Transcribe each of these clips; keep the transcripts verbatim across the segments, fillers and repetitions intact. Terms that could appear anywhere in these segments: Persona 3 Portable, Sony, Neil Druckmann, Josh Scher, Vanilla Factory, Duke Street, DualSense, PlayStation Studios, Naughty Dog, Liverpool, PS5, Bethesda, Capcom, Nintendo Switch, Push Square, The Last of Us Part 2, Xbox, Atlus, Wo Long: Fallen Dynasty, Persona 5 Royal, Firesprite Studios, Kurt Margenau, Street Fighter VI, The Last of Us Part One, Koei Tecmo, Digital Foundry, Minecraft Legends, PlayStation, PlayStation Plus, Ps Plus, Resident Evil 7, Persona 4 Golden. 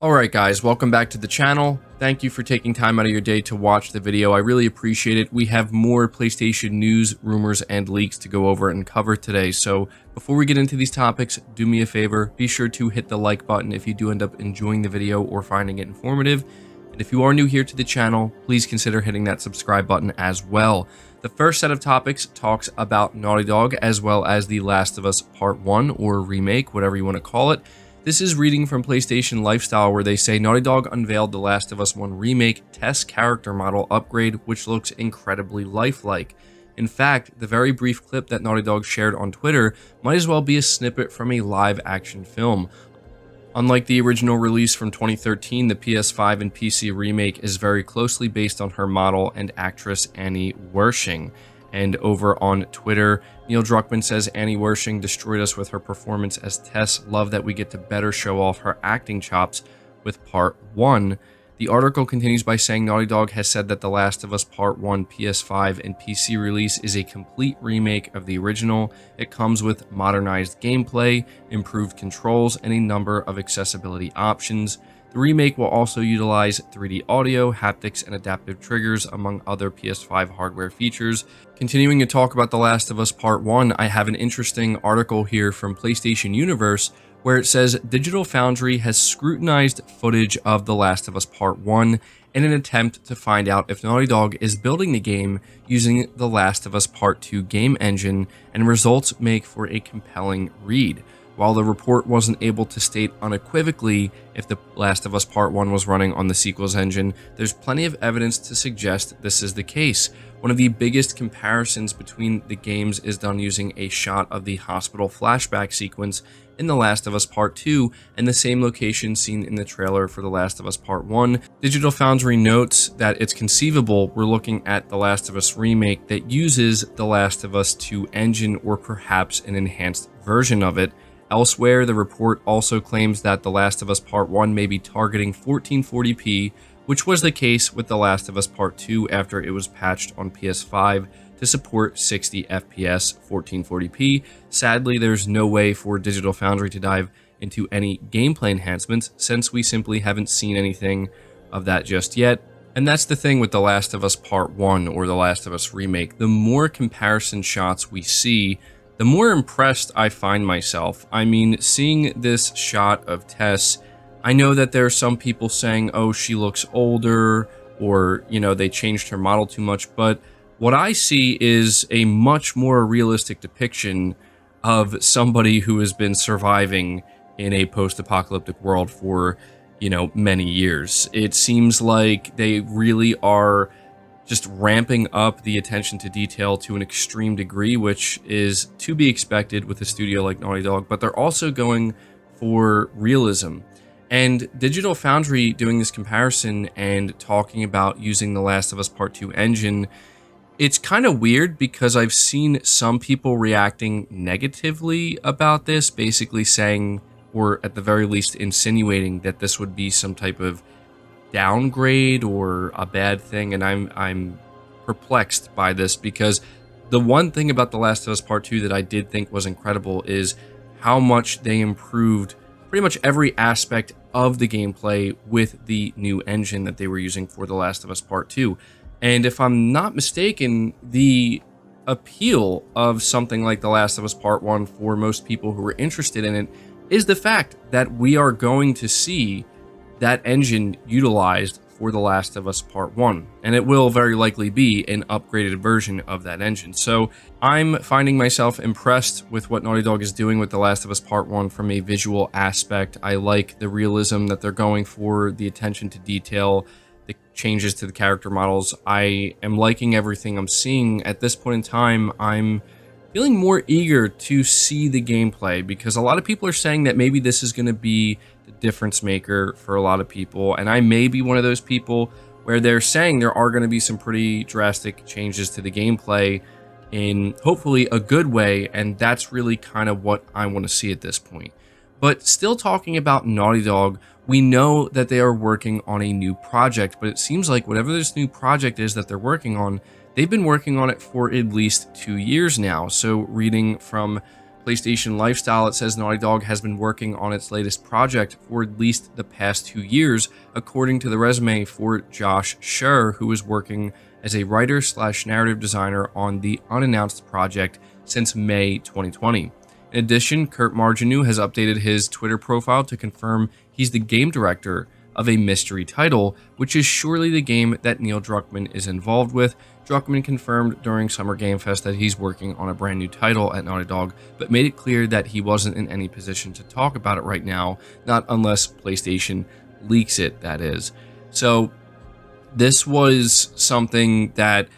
Alright guys, welcome back to the channel. Thank you for taking time out of your day to watch the video. I really appreciate it. We have more PlayStation news, rumors, and leaks to go over and cover today. So before we get into these topics, do me a favor. Be sure to hit the like button if you do end up enjoying the video or finding it informative. And if you are new here to the channel, please consider hitting that subscribe button as well. The first set of topics talks about Naughty Dog as well as The Last of Us Part One or Remake, whatever you want to call it. This is reading from PlayStation Lifestyle where they say Naughty Dog unveiled The Last of Us One Remake test character model upgrade, which looks incredibly lifelike. In fact, the very brief clip that Naughty Dog shared on Twitter might as well be a snippet from a live action film. Unlike the original release from twenty thirteen, the P S five and P C remake is very closely based on her model and actress Annie Wersching. And over on Twitter, Neil Druckmann says, Annie Wersching destroyed us with her performance as Tess. Love that we get to better show off her acting chops with Part one. The article continues by saying Naughty Dog has said that The Last of Us Part one P S five and P C release is a complete remake of the original. It comes with modernized gameplay, improved controls, and a number of accessibility options. The remake will also utilize three D audio, haptics, and adaptive triggers, among other P S five hardware features. Continuing to talk about The Last of Us Part one, I have an interesting article here from PlayStation Universe where it says Digital Foundry has scrutinized footage of The Last of Us Part one in an attempt to find out if Naughty Dog is building the game using The Last of Us Part two game engine, and results make for a compelling read. While the report wasn't able to state unequivocally if The Last of Us Part one was running on the sequel's engine, there's plenty of evidence to suggest this is the case. One of the biggest comparisons between the games is done using a shot of the hospital flashback sequence in The Last of Us Part two and the same location seen in the trailer for The Last of Us Part one. Digital Foundry notes that it's conceivable we're looking at The Last of Us remake that uses The Last of Us two engine or perhaps an enhanced version of it. Elsewhere, the report also claims that The Last of Us Part one may be targeting fourteen forty p, which was the case with The Last of Us Part two after it was patched on P S five to support sixty F P S fourteen forty p. Sadly, there's no way for Digital Foundry to dive into any gameplay enhancements since we simply haven't seen anything of that just yet. And that's the thing with The Last of Us Part one or The Last of Us Remake. The more comparison shots we see, the more impressed I find myself. I mean, seeing this shot of Tess, I know that there are some people saying, oh, she looks older, or, you know, they changed her model too much, but what I see is a much more realistic depiction of somebody who has been surviving in a post-apocalyptic world for, you know, many years. It seems like they really are just ramping up the attention to detail to an extreme degree, which is to be expected with a studio like Naughty Dog, but they're also going for realism. And Digital Foundry doing this comparison and talking about using The Last of Us Part two engine, it's kind of weird because I've seen some people reacting negatively about this, basically saying, or at the very least insinuating, that this would be some type of downgrade or a bad thing, and I'm I'm perplexed by this because the one thing about The Last of Us Part two that I did think was incredible is how much they improved pretty much every aspect of the gameplay with the new engine that they were using for The Last of Us Part two. And if I'm not mistaken, the appeal of something like The Last of Us Part one for most people who are interested in it is the fact that we are going to see that engine utilized for The Last of Us Part one, and it will very likely be an upgraded version of that engine. So I'm finding myself impressed with what Naughty Dog is doing with The Last of Us Part one from a visual aspect. I like the realism that they're going for, the attention to detail, the changes to the character models. I am liking everything I'm seeing. At this point in time, I'm feeling more eager to see the gameplay because a lot of people are saying that maybe this is going to be the difference maker for a lot of people, and I may be one of those people where they're saying there are going to be some pretty drastic changes to the gameplay in hopefully a good way, and that's really kind of what I want to see at this point. But still talking about Naughty Dog, we know that they are working on a new project, but it seems like whatever this new project is that they're working on, they've been working on it for at least two years now. So reading from PlayStation Lifestyle, it says Naughty Dog has been working on its latest project for at least the past two years, according to the resume for Josh Scher, who is working as a writer slash narrative designer on the unannounced project since May twenty twenty. In addition, Kurt Margenau has updated his Twitter profile to confirm he's the game director of a mystery title, which is surely the game that Neil Druckmann is involved with. Druckmann confirmed during Summer Game Fest that he's working on a brand new title at Naughty Dog, but made it clear that he wasn't in any position to talk about it right now, not unless PlayStation leaks it, that is. So this was something that,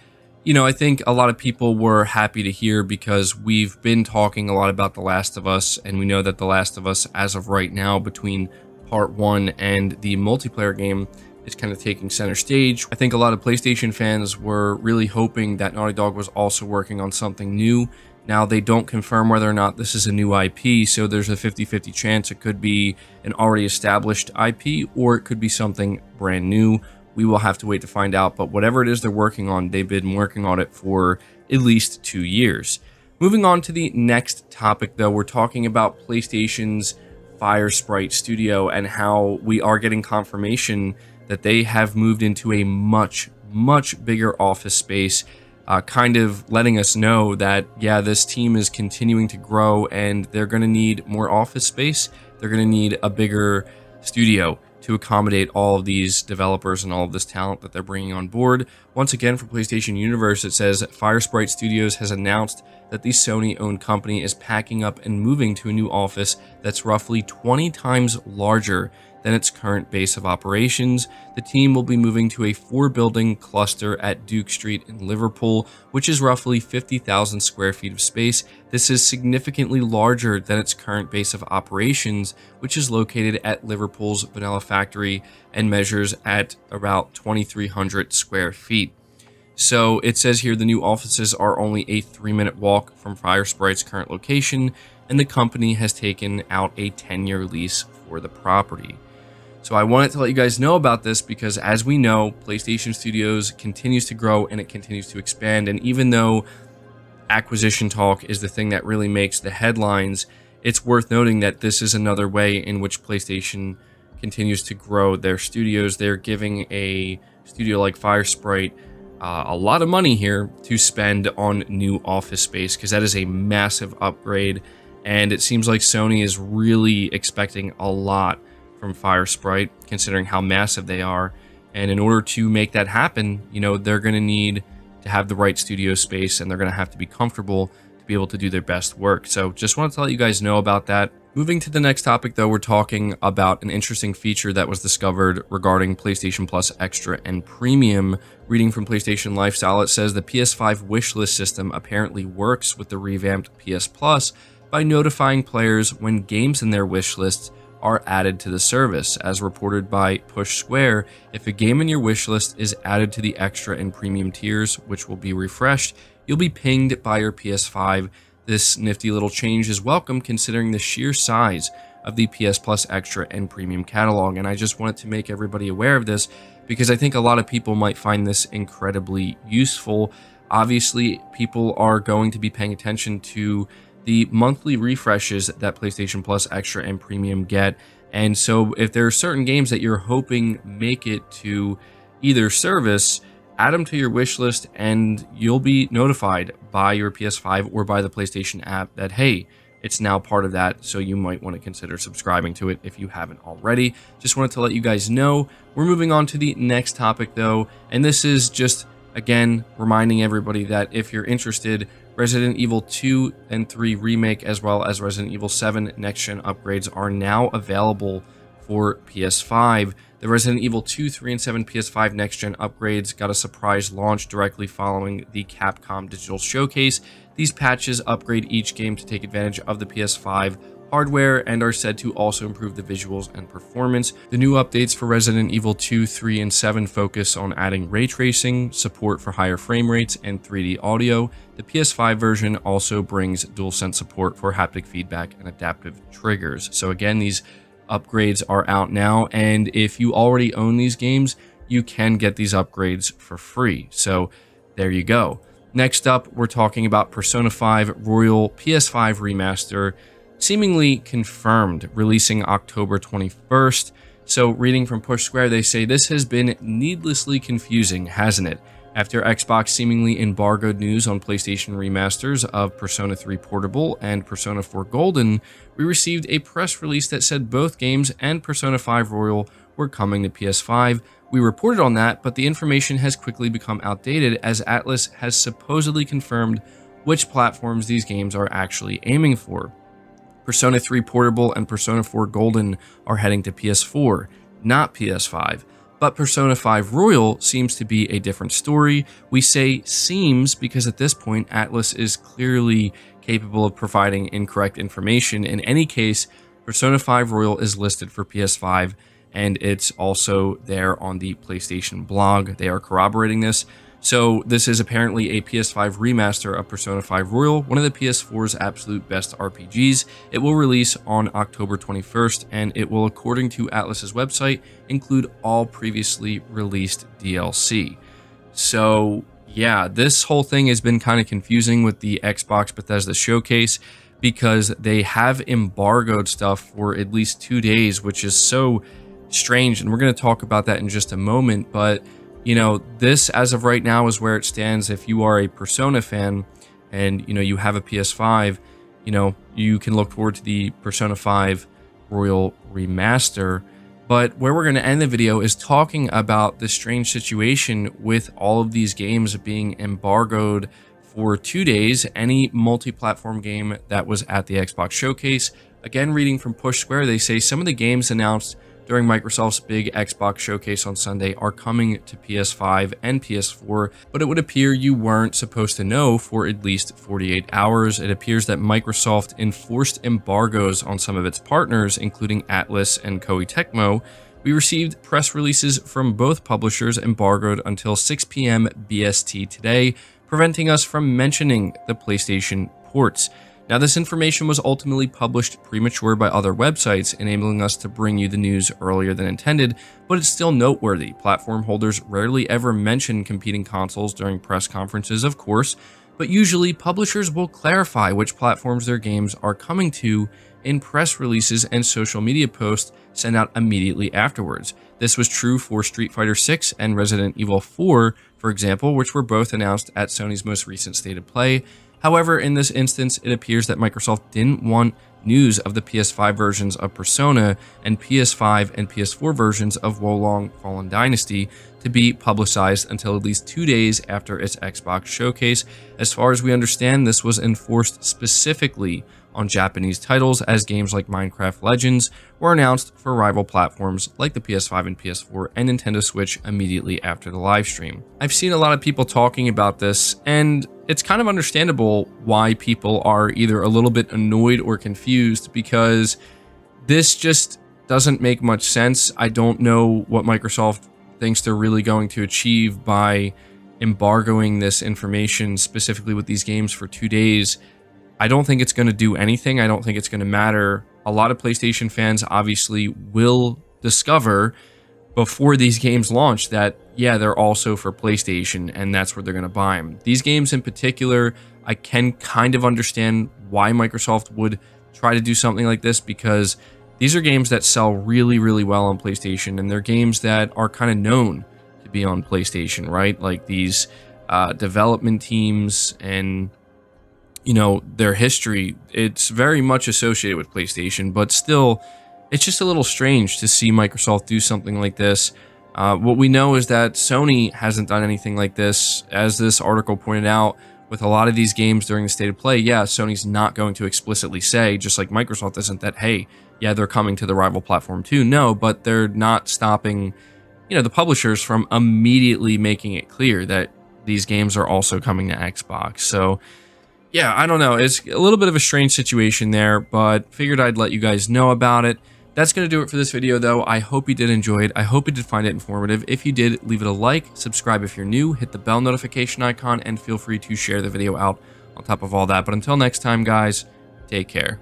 you know, I think a lot of people were happy to hear, because we've been talking a lot about The Last of Us, and we know that The Last of Us, as of right now, between Part One and the multiplayer game, is kind of taking center stage. I think a lot of PlayStation fans were really hoping that Naughty Dog was also working on something new. Now, they don't confirm whether or not this is a new I P, so there's a fifty fifty chance it could be an already established I P, or it could be something brand new. We will have to wait to find out, but whatever it is they're working on, they've been working on it for at least two years. Moving on to the next topic, though, we're talking about PlayStation's Firesprite Studio and how we are getting confirmation that they have moved into a much, much bigger office space, uh, kind of letting us know that, yeah, this team is continuing to grow and they're going to need more office space. They're going to need a bigger studio to accommodate all of these developers and all of this talent that they're bringing on board. Once again, for PlayStation Universe, it says Firesprite Studios has announced that the Sony-owned company is packing up and moving to a new office that's roughly twenty times larger than its current base of operations. The team will be moving to a four-building cluster at Duke Street in Liverpool, which is roughly fifty thousand square feet of space. This is significantly larger than its current base of operations, which is located at Liverpool's Vanilla Factory and measures at about twenty-three hundred square feet. So it says here the new offices are only a three-minute walk from Firesprite's current location, and the company has taken out a ten-year lease for the property. So I wanted to let you guys know about this because, as we know, PlayStation Studios continues to grow and it continues to expand. And even though acquisition talk is the thing that really makes the headlines, it's worth noting that this is another way in which PlayStation continues to grow their studios. They're giving a studio like Firesprite uh, a lot of money here to spend on new office space, because that is a massive upgrade. And it seems like Sony is really expecting a lot from Firesprite, considering how massive they are. And in order to make that happen, you know, they're going to need to have the right studio space, and they're going to have to be comfortable to be able to do their best work. So just wanted to let you guys know about that. Moving to the next topic, though, we're talking about an interesting feature that was discovered regarding PlayStation Plus Extra and Premium. Reading from PlayStation Lifestyle, it says the P S five wishlist system apparently works with the revamped P S Plus by notifying players when games in their wish lists are added to the service. As reported by Push Square, if a game in your wish list is added to the extra and premium tiers, which will be refreshed, you'll be pinged by your P S five. This nifty little change is welcome considering the sheer size of the P S Plus Extra and Premium catalog. And I just wanted to make everybody aware of this because I think a lot of people might find this incredibly useful. Obviously, people are going to be paying attention to the monthly refreshes that PlayStation Plus Extra and Premium get. And so if there are certain games that you're hoping make it to either service, add them to your wish list and you'll be notified by your P S five or by the PlayStation app that, hey, it's now part of that, so you might want to consider subscribing to it if you haven't already. Just wanted to let you guys know. We're moving on to the next topic, though, and this is just, again, reminding everybody that if you're interested, Resident Evil two and three Remake, as well as Resident Evil seven next-gen upgrades, are now available for P S five. The Resident Evil two, three, and seven P S five next-gen upgrades got a surprise launch directly following the Capcom Digital Showcase. These patches upgrade each game to take advantage of the P S five hardware and are said to also improve the visuals and performance. The new updates for Resident Evil two, three, and seven focus on adding ray tracing, support for higher frame rates, and three D audio. The P S five version also brings DualSense support for haptic feedback and adaptive triggers. So again, these upgrades are out now, and if you already own these games, you can get these upgrades for free. So there you go. Next up, we're talking about Persona five Royal P S five Remaster, seemingly confirmed, releasing October twenty-first. So reading from Push Square, they say, "This has been needlessly confusing, hasn't it? After Xbox seemingly embargoed news on PlayStation remasters of Persona three Portable and Persona four Golden, we received a press release that said both games and Persona five Royal were coming to P S five. We reported on that, but the information has quickly become outdated as Atlus has supposedly confirmed which platforms these games are actually aiming for. Persona three Portable and Persona four Golden are heading to P S four, not P S five. But Persona five Royal seems to be a different story." We say seems because at this point, Atlus is clearly capable of providing incorrect information. In any case, Persona five Royal is listed for P S five, and it's also there on the PlayStation blog. They are corroborating this. So this is apparently a P S five remaster of Persona five Royal, one of the P S four's absolute best R P Gs. It will release on October twenty-first, and it will, according to Atlus's website, include all previously released D L C. So yeah, this whole thing has been kind of confusing with the Xbox Bethesda showcase because they have embargoed stuff for at least two days, which is so strange. And we're going to talk about that in just a moment, but you know, this as of right now is where it stands. If you are a Persona fan and, you know, you have a P S five, you know, you can look forward to the Persona five Royal Remaster. But where we're going to end the video is talking about the strange situation with all of these games being embargoed for two days. Any multi-platform game that was at the Xbox showcase. Again, reading from Push Square, they say some of the games announced during Microsoft's big Xbox showcase on Sunday are coming to P S five and P S four, but it would appear you weren't supposed to know for at least forty-eight hours. It appears that Microsoft enforced embargoes on some of its partners, including Atlus and Koei Tecmo. We received press releases from both publishers embargoed until six p m B S T today, preventing us from mentioning the PlayStation ports. Now, this information was ultimately published premature by other websites, enabling us to bring you the news earlier than intended, but it's still noteworthy. Platform holders rarely ever mention competing consoles during press conferences, of course, but usually publishers will clarify which platforms their games are coming to in press releases and social media posts sent out immediately afterwards. This was true for Street Fighter six and Resident Evil four, for example, which were both announced at Sony's most recent State of Play. However, in this instance, it appears that Microsoft didn't want news of the P S five versions of Persona and P S five and P S four versions of Wo Long: Fallen Dynasty to be publicized until at least two days after its Xbox showcase. As far as we understand, this was enforced specifically on Japanese titles, as games like Minecraft Legends were announced for rival platforms like the P S five and P S four and Nintendo Switch immediately after the live stream. I've seen a lot of people talking about this, and it's kind of understandable why people are either a little bit annoyed or confused, because this just doesn't make much sense. I don't know what Microsoft thinks they're really going to achieve by embargoing this information specifically with these games for two days. I don't think it's going to do anything. I don't think it's going to matter. A lot of PlayStation fans obviously will discover before these games launch that, yeah, they're also for PlayStation, and that's where they're going to buy them. These games in particular, I can kind of understand why Microsoft would try to do something like this, because these are games that sell really, really well on PlayStation, and they're games that are kind of known to be on PlayStation, right? Like these uh, development teams and, you know, their history, it's very much associated with PlayStation, but still, it's just a little strange to see Microsoft do something like this. Uh, what we know is that Sony hasn't done anything like this. As this article pointed out, with a lot of these games during the State of Play, yeah, Sony's not going to explicitly say, just like Microsoft isn't, that, hey, yeah, they're coming to the rival platform too. No, but they're not stopping, you know, the publishers from immediately making it clear that these games are also coming to Xbox. So yeah, I don't know. It's a little bit of a strange situation there, but figured I'd let you guys know about it. That's going to do it for this video, though. I hope you did enjoy it. I hope you did find it informative. If you did, leave it a like, subscribe if you're new, hit the bell notification icon, and feel free to share the video out on top of all that. But until next time, guys, take care.